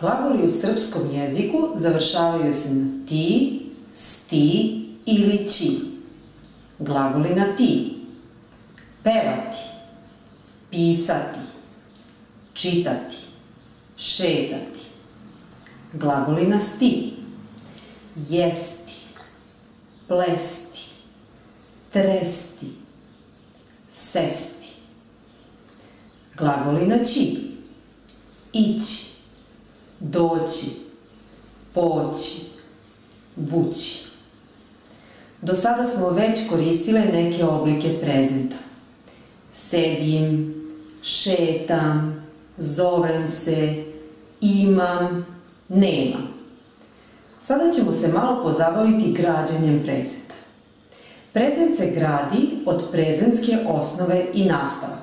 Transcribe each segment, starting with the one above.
Glagoli u srpskom jeziku završavaju se na ti, sti ili ći. Glagoli na ti. Pevati, pisati, čitati, šetati. Glagoli na sti. Jesti, plesti, tresti, sesti. Glagoli na ći. Ići, doći, poći, vući. Do sada smo već koristile neke oblike prezenta. Sedim, šetam, zovem se, imam, nemam. Sada ćemo se malo pozabaviti građenjem prezenta. Prezent se gradi od prezentske osnove i nastavaka.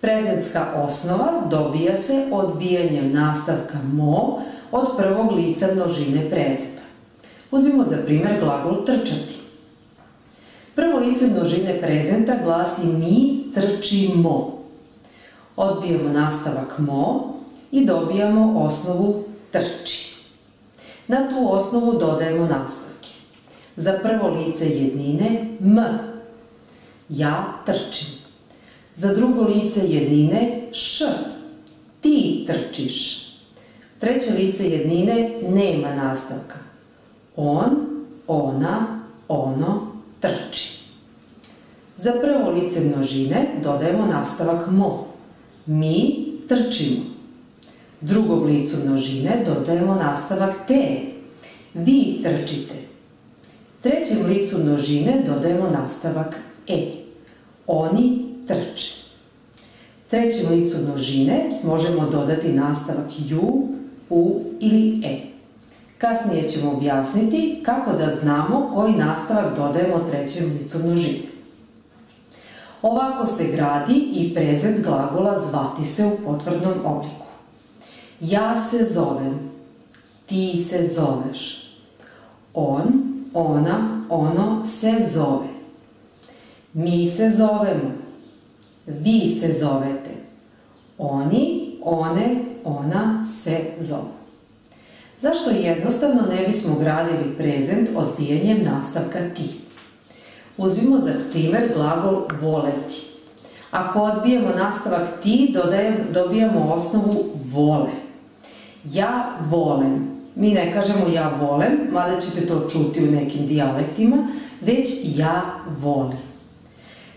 Prezentska osnova dobija se odbijanjem nastavka mo od prvog lica množine prezenta. Uzmimo za primjer glagol trčati. Prvo lice množine prezenta glasi mi trčimo. Odbijamo nastavak mo i dobijamo osnovu trči. Na tu osnovu dodajemo nastavke. Za prvo lice jednine m. Ja trčim. Za drugo lice jednine š, ti trčiš. Treće lice jednine nema nastavka. On, ona, ono trči. Za prvo lice množine dodajemo nastavak mo. Mi trčimo. Drugom licu množine dodajemo nastavak te. Vi trčite. Trećem licu množine dodajemo nastavak e. Oni trče. Trećem licu množine možemo dodati nastavak ju, u ili e. Kasnije ćemo objasniti kako da znamo koji nastavak dodajemo trećem licu množine. Ovako se gradi i prezent glagola zvati se u potvrdnom obliku. Ja se zovem, ti se zoveš, on, ona, ono se zove, mi se zovemo, vi se zovete, oni, one, ona se zove. Zašto jednostavno ne bismo gradili prezent odbijanjem nastavka ti? Uzmimo za primjer glagol voleti. Ako odbijemo nastavak ti, dobijamo osnovu vole. Ja volem. Mi ne kažemo ja volem, mada ćete to čuti u nekim dijalektima, već ja volim.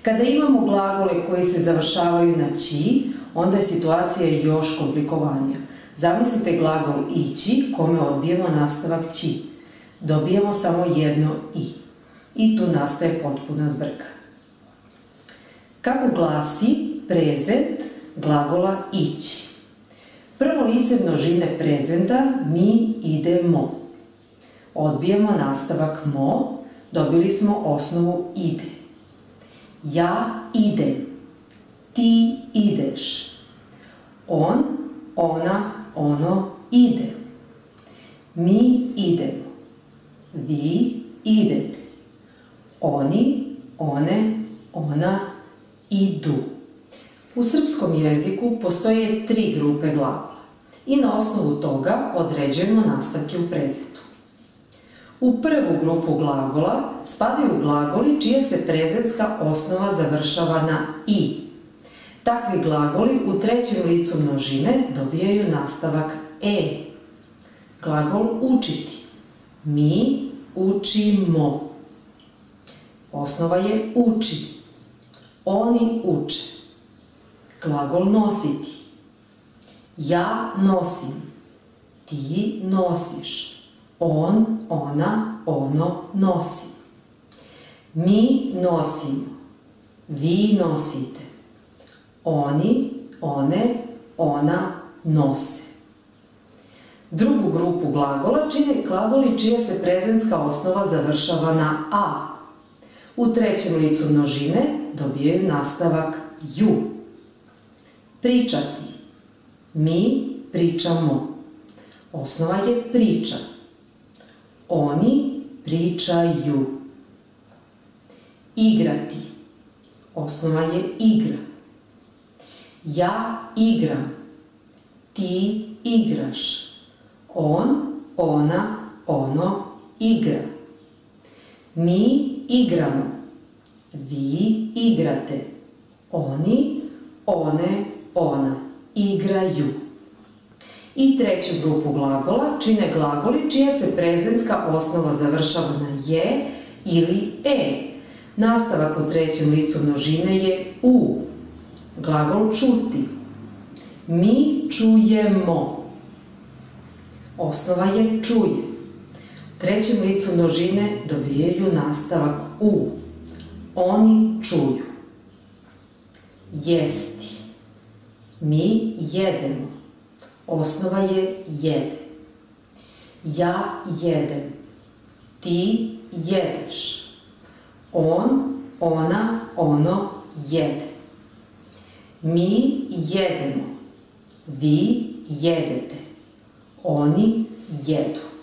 Kada imamo glagole koji se završavaju na ći, onda je situacija još komplikovanija. Zamislite glagol ići, kome odbijemo nastavak ći. Dobijemo samo jedno i. I tu nastaje potpuna zbrka. Kako glasi prezent glagola ići? Prvo lice množine prezenta mi idemo. Odbijemo nastavak mo, dobili smo osnovu ide. Ja idem, ti ideš, on, ona, ono ide, mi idemo, vi idete, oni, one, ona idu. U srpskom jeziku postoje tri grupe glagola i na osnovu toga određujemo nastavke u prezentu. U prvu grupu glagola spadaju glagoli čija se prezentska osnova završava na i. Takvi glagoli u trećem licu množine dobijaju nastavak e. Glagol učiti. Mi učimo. Osnova je uči. Oni uče. Glagol nositi. Ja nosim. Ti nosiš. On, ona, ono nosi. Mi nosimo. Vi nosite. Oni, one, ona nose. Drugu grupu glagola čine glagoli čija se prezentska osnova završava na a. U trećem licu množine dobijaju nastavak ju. Pričati. Mi pričamo. Osnova je priča. Oni pričaju. Igrati. Osnova je igra. Ja igram. Ti igraš. On, ona, ono igra. Mi igramo. Vi igrate. Oni, one, ona igraju. I treću grupu glagola čine glagoli čija se prezenska osnova završava na je ili e. Nastavak u trećem licu množine je u. Glagol čuti. Mi čujemo. Osnova je čuje. U trećem licu množine dobijaju nastavak u. Oni čuju. Jesti. Mi jedemo. Osnova je jede. Ja jedem. Ti jedeš. On, ona, ono jede. Mi jedemo. Vi jedete. Oni jedu.